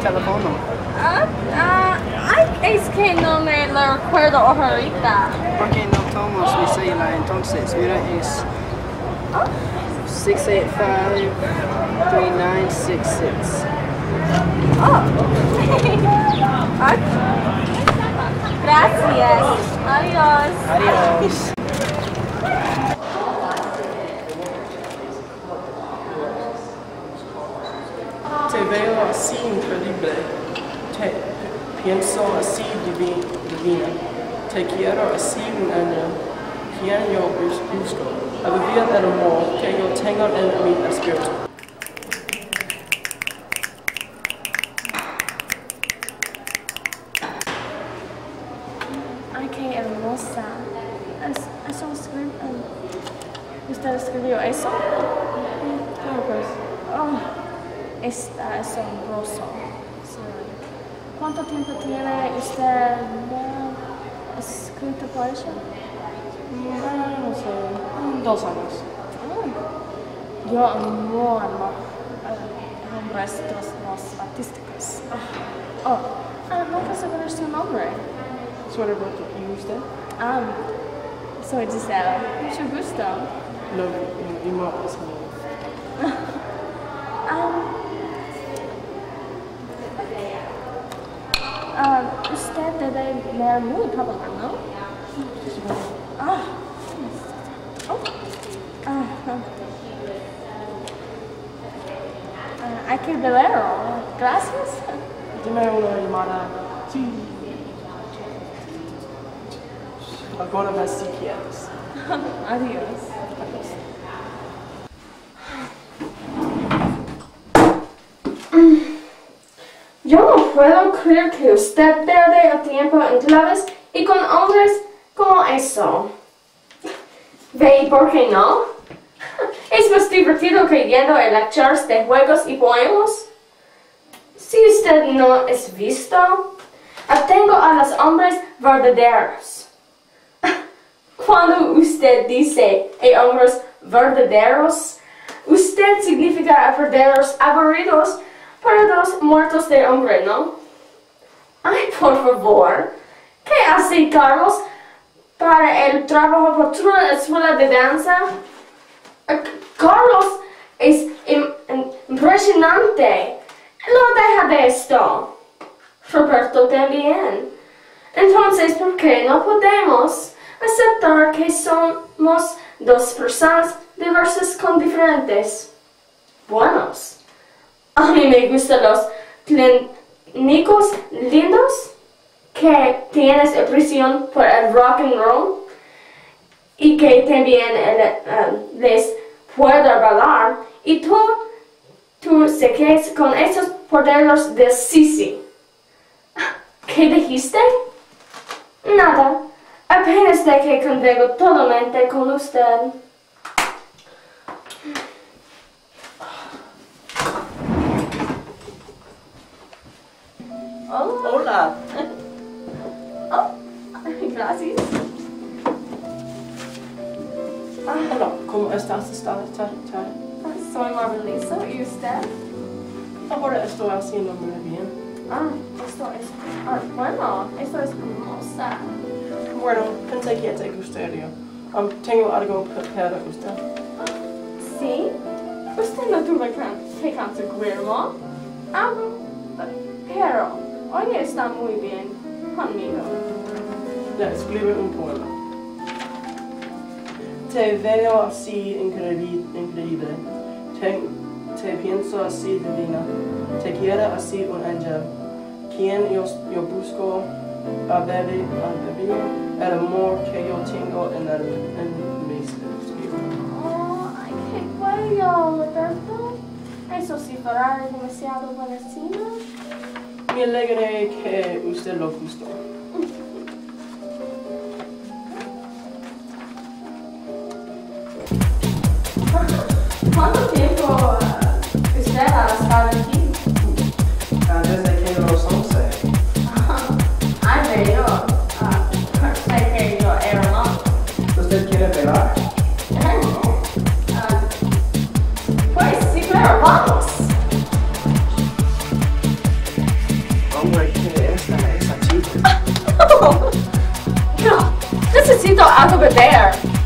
teléfono? Es que no me lo recuerdo ahorita. ¿Por qué no tomas mi celular entonces? Mira, es 685-3966. Oh. Gracias. Adiós. Adiós. Te veo así increíble, te pienso así divina, te quiero así un año, quien yo busco, a vivir el amor que yo tengo en mi espíritu. Ay, qué hermosa. ¿Usted escribió eso? Claro, pues. Oh. Esta es asombroso. Sí. ¿Cuánto tiempo tiene usted escrito por eso? No sé, 2 años. Oh. Yo amo hombres los artísticos. Nunca sabré su nombre. ¿Y usted? Soy Gisela. Mucho gusto. Lo vimos. Usted debe leer muy pronto, ¿no? Hay que leerlo. Gracias. Dime una llamada. Sí. Alguna vez si quieres. Adiós. Yo no puedo creer que usted pierde el tiempo en claves y con hombres como eso. ¿Ve y por qué no? Es más divertido que yendo a lectures de juegos y poemas. Si usted no es visto, atengo a los hombres verdaderos. Cuando usted dice hombres verdaderos, usted significa verdaderos aburridos, para los muertos de hambre, ¿no? Ay, por favor, ¿qué hace Carlos para el trabajo futuro de la escuela de danza? Carlos es impresionante. No deja de esto. Roberto también. Entonces, ¿por qué no podemos aceptar que somos dos personas diversas con diferentes buenos? A mí me gustan los clínicos lindos que tienes apreciación por el rock and roll y que también les puedo bailar. Y tú se quedas con esos poderes de Sisi. ¿Qué dijiste? Nada, apenas de que convengo totalmente con usted. Hola. Gracias. Hola, ¿cómo estás esta tarde? Soy Marvelisa, ¿y usted? Ahora estoy haciendo muy bien. Esto es hermosa. Bueno, pensé que te gustaría. Tengo algo para usted. ¿Sí? ¿Usted no tuvo que conseguirlo? Pero... hoy está muy bien conmigo. Le escribo un poema. Te veo así increíble. Te pienso así divina. Te quiero así un ángel. Quien yo busco a beber el amor que yo tengo en mi espíritu. Oh, ay, qué bello, Roberto. Eso sí, será demasiado buenísimo. Me alegré que usted lo gustó. ¿Cuánto tiempo usted ha estado aquí? Desde que los 11. Ay, pero pensé que yo era hermoso. ¿Usted quiere bailar? Pues sí, claro, vamos. No, this is Tito out over there.